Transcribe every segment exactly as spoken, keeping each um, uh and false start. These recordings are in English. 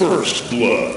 First blood.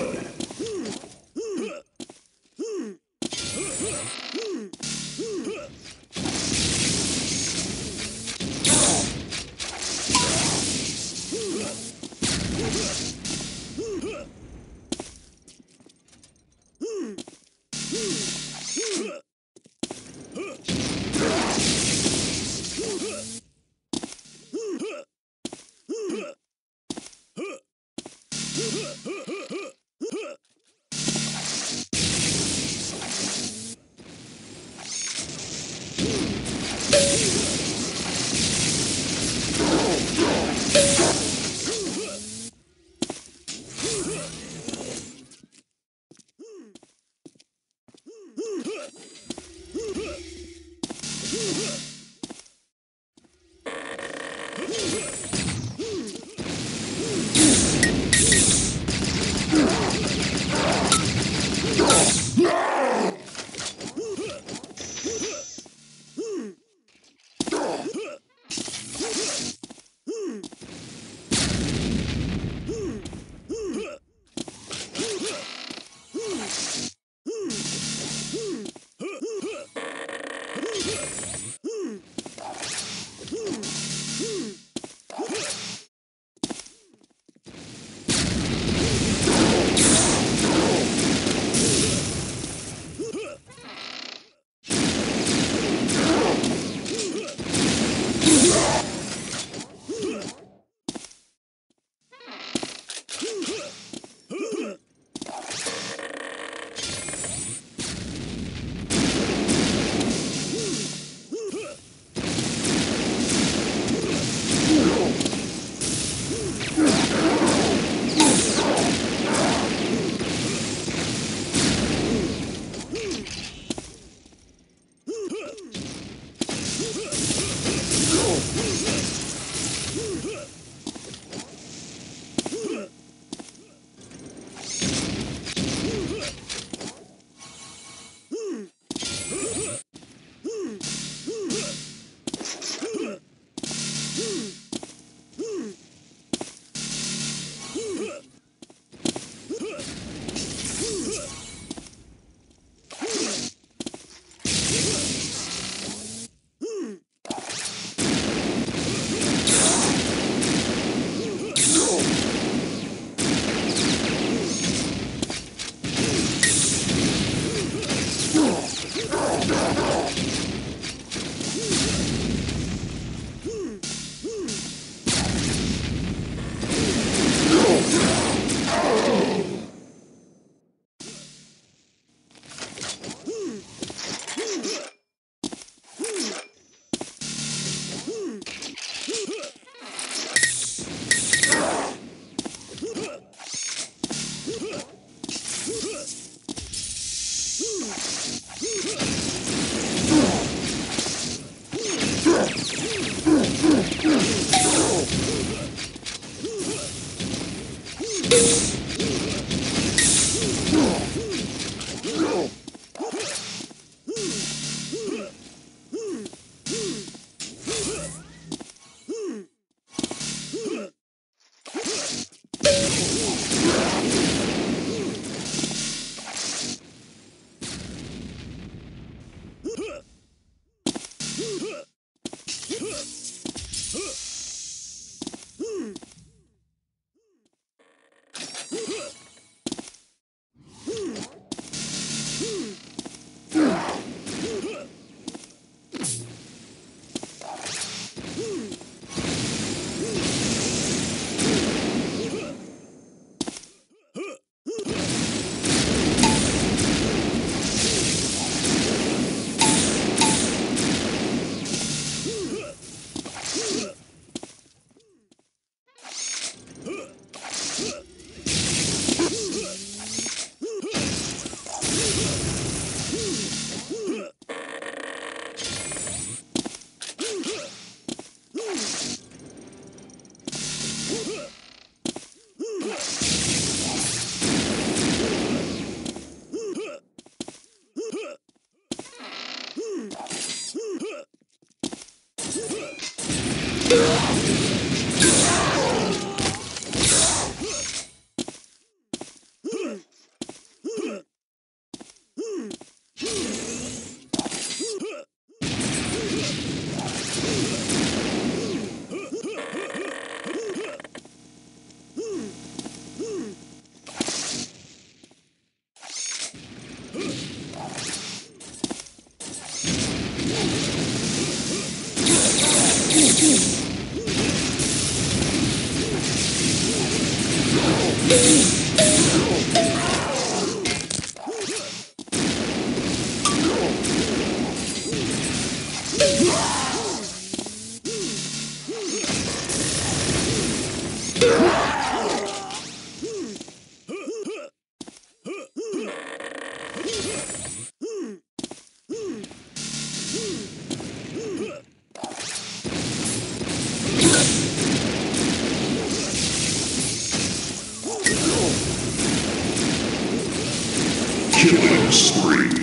Killing spree.